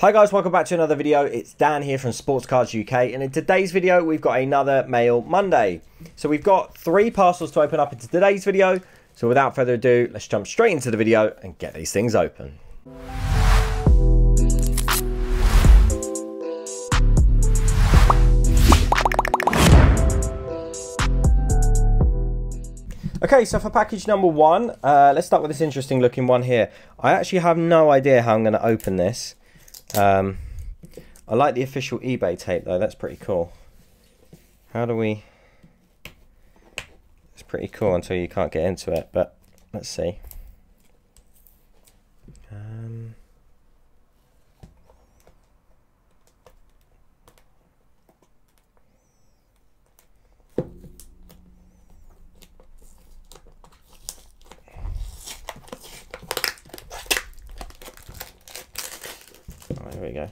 Hi guys, welcome back to another video. It's Dan here from SportsCards UK, and in today's video we've got another Mail Monday. So we've got three parcels to open up into today's video, so without further ado, let's jump straight into the video and get these things open. Okay, so for package number one, let's start with this interesting looking one here. I actually have no idea how I'm going to open this. I like the official eBay tape though, that's pretty cool. It's pretty cool until you can't get into it, but let's see. Here we go.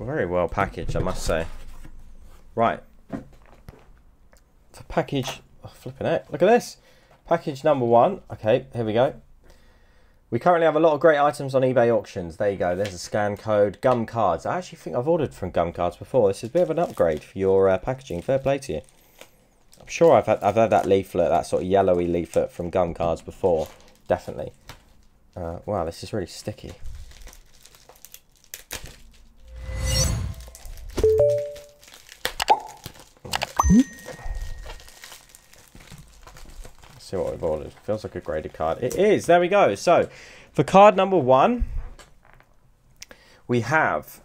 Very well packaged, I must say. Right, to package, oh, flipping it, look at this, package number one. Okay, here we go. We currently have a lot of great items on eBay auctions. There you go, there's a scan code. Gum cards, I actually think I've ordered from Gum Cards before. This is a bit of an upgrade for your packaging, fair play to you. I'm sure I've had that leaflet, that sort of yellowy leaflet from Gum Cards before, definitely. Wow, this is really sticky. See what we've ordered. Feels like a graded card. It is. There we go. So for card number one, we have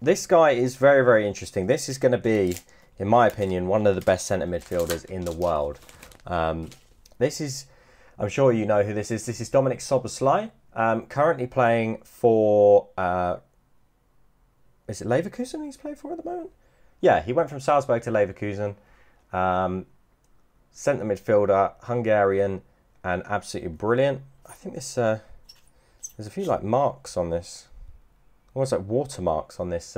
this guy is very, very interesting. This is going to be, in my opinion, one of the best centre midfielders in the world. This is, I'm sure you know who this is. This is Dominik Szoboszlai, currently playing for, is it Leverkusen he's played for at the moment? Yeah, he went from Salzburg to Leverkusen. Centre midfielder, Hungarian, and absolutely brilliant. I think this there's a few like marks on this, almost like watermarks on this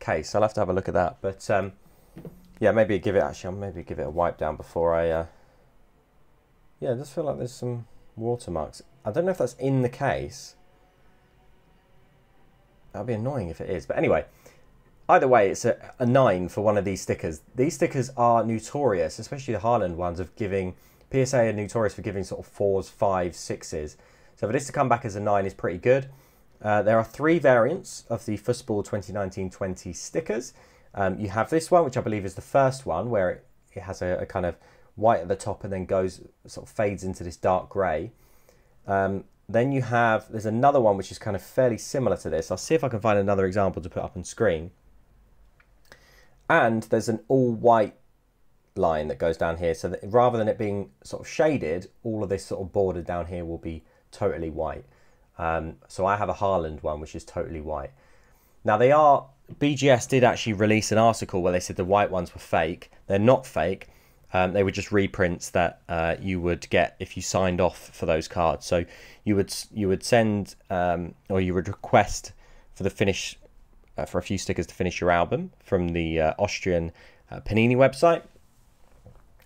case. I'll have to have a look at that, but yeah, maybe give it, actually I'll maybe give it a wipe down before I yeah, I just feel like there's some watermarks. I don't know if that's in the case. That'd be annoying if it is, but anyway. Either way, it's a 9 for one of these stickers. These stickers are notorious, especially the Haaland ones, of giving, PSA are notorious for giving sort of 4s, 5s, 6s. So for this to come back as a 9 is pretty good. There are 3 variants of the Fussball 2019-20 stickers. You have this one, which I believe is the first one, where it has a kind of white at the top and then goes, sort of fades into this dark grey. Then you have, there's another one which is kind of fairly similar to this. I'll see if I can find another example to put up on screen. And there's an all-white line that goes down here, so that rather than it being sort of shaded, all of this sort of border down here will be totally white. So I have a Haaland one, which is totally white. Now they are, BGS did actually release an article where they said the white ones were fake. They're not fake. They were just reprints that you would get if you signed off for those cards. So you would send or you would request for the finish. For a few stickers to finish your album from the Austrian Panini website,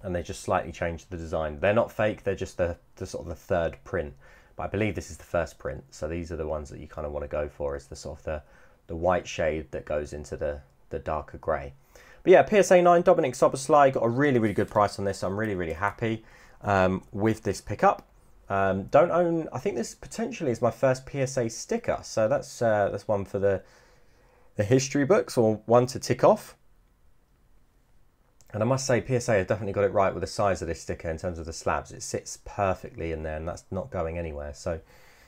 and they just slightly changed the design. They're not fake, they're just the sort of the third print, but I believe this is the first print, so these are the ones that you kind of want to go for, is the sort of the white shade that goes into the darker grey. But yeah, PSA 9 Dominik Szoboszlai, got a really, really good price on this. I'm really, really happy with this pickup. Don't own, I think this potentially is my first PSA sticker, so that's one for the history books, or one to tick off. And I must say PSA have definitely got it right with the size of this sticker in terms of the slabs. It sits perfectly in there and that's not going anywhere. So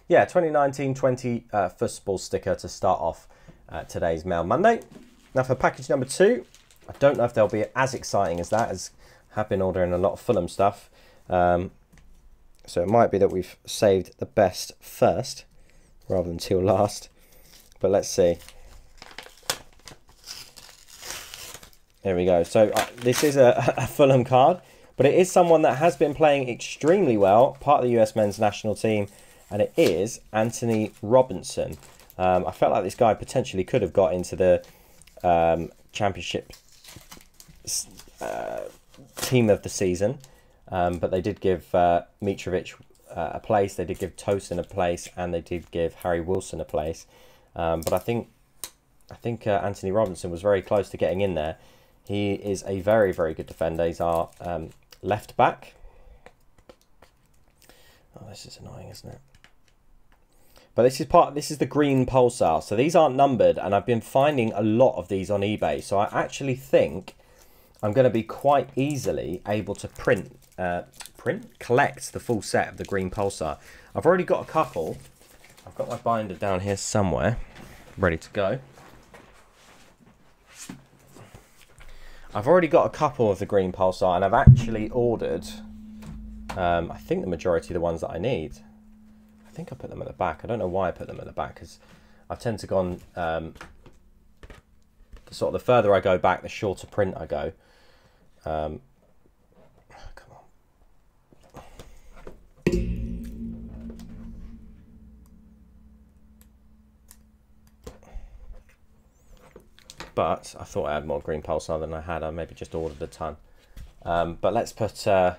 yeah, 2019-20 Fussball sticker to start off today's Mail Monday. Now for package number two, I don't know if they'll be as exciting as that, as have been ordering a lot of Fulham stuff. So it might be that we've saved the best first rather than till last. But let's see. There we go. So this is a Fulham card, but it is someone that has been playing extremely well, part of the US men's national team, and it is Anthony Robinson. I felt like this guy potentially could have got into the championship team of the season, but they did give Mitrovic a place, they did give Tosin a place, and they did give Harry Wilson a place. But I think Anthony Robinson was very close to getting in there. He is a very, very good defender. He's our left back. Oh, this is annoying, isn't it? But this is part. This is the green Pulsar. So these aren't numbered, and I've been finding a lot of these on eBay. So I actually think I'm going to be quite easily able to collect the full set of the green Pulsar. I've already got a couple. I've got my binder down here somewhere, ready to go. I've already got a couple of the green Pulsar, and I've actually ordered, I think, the majority of the ones that I need. I think I put them at the back. I don't know why I put them at the back, because I tend to go on, sort of the further I go back, the shorter print I go. Come on. But I thought I had more green Pulsar than I had. I maybe just ordered a ton. But let's put... let's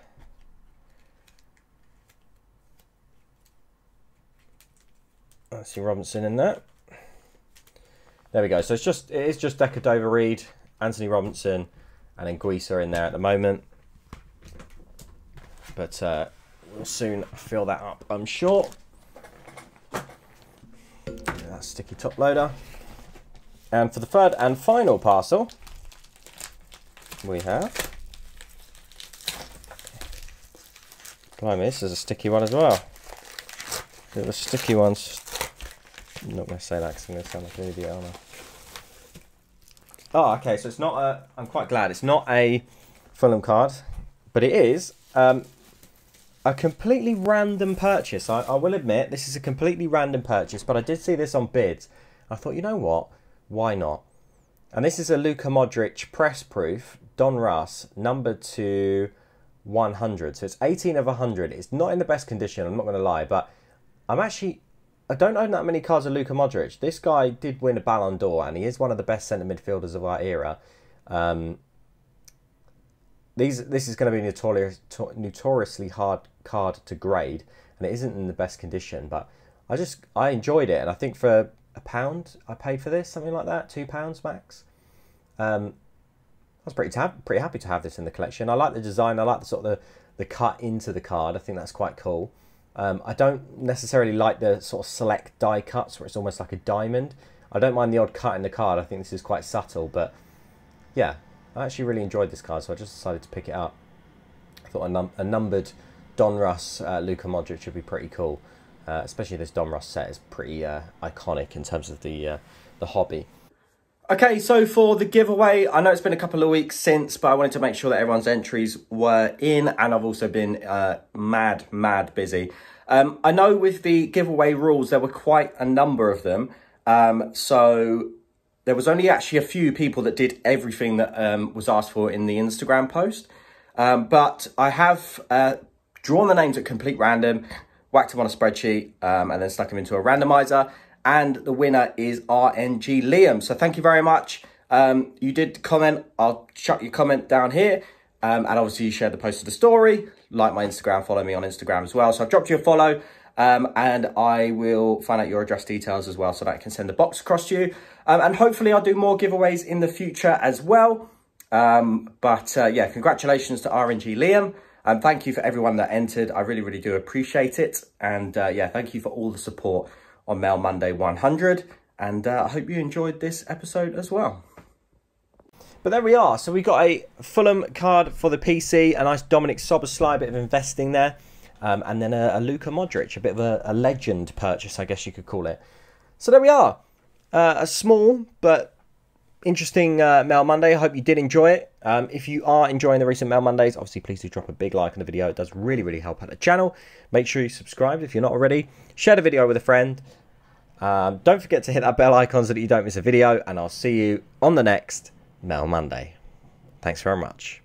see Robinson in there. There we go. So it is just Decadova Reed, Anthony Robinson, and Inguisa in there at the moment. But we'll soon fill that up, I'm sure. That sticky top loader. And for the third and final parcel, we have... Blimey, this is a sticky one as well. The sticky ones. I'm not going to say that because I'm going to sound like an idiot, aren't I? Oh, okay, so it's not a... I'm quite glad it's not a Fulham card, but it is a completely random purchase. I will admit, this is a completely random purchase, but I did see this on bids. I thought, you know what? Why not? And this is a Luka Modric press proof Donruss numbered to 100. So it's 18 of 100. It's not in the best condition, I'm not going to lie, but I'm actually... I don't own that many cards of Luka Modric. This guy did win a Ballon d'Or, and he is one of the best centre midfielders of our era. This is going to be a notoriously hard card to grade, and it isn't in the best condition, but I enjoyed it, and I think for... £1 I paid for this, something like that, £2 max. I was pretty happy to have this in the collection. I like the design, I like the sort of the cut into the card. I think that's quite cool. I don't necessarily like the sort of select die cuts where it's almost like a diamond. I don't mind the odd cut in the card. I think this is quite subtle, but yeah, I actually really enjoyed this card, so I just decided to pick it up. I thought a numbered Donruss Luka Modric would be pretty cool. Especially this Donruss set is pretty iconic in terms of the hobby. Okay, so for the giveaway, I know it's been a couple of weeks since, but I wanted to make sure that everyone's entries were in, and I've also been mad busy. I know with the giveaway rules, there were quite a number of them. So there was only actually a few people that did everything that was asked for in the Instagram post. But I have drawn the names at complete random, whacked them on a spreadsheet, and then stuck them into a randomizer. And the winner is RNG Liam. So thank you very much. You did comment. I'll chuck your comment down here. And obviously you shared the post of the story. Like my Instagram, follow me on Instagram as well. So I've dropped you a follow. And I will find out your address details as well, so that I can send the box across to you. And hopefully I'll do more giveaways in the future as well. Yeah, congratulations to RNG Liam. And thank you for everyone that entered. I really, really do appreciate it. And yeah, thank you for all the support on Mail Monday 100. And I hope you enjoyed this episode as well. But there we are. So we got a Fulham card for the PC, a nice Dominik Szoboszlai, a bit of investing there. And then a Luka Modric, a bit of a legend purchase, I guess you could call it. So there we are. A small but interesting Mail Monday. I hope you did enjoy it. If you are enjoying the recent Mail Mondays, obviously please do drop a big like on the video. It does really, really help out the channel. Make sure you subscribe if you're not already. Share the video with a friend. Don't forget to hit that bell icon so that you don't miss a video. And I'll see you on the next Mail Monday. Thanks very much.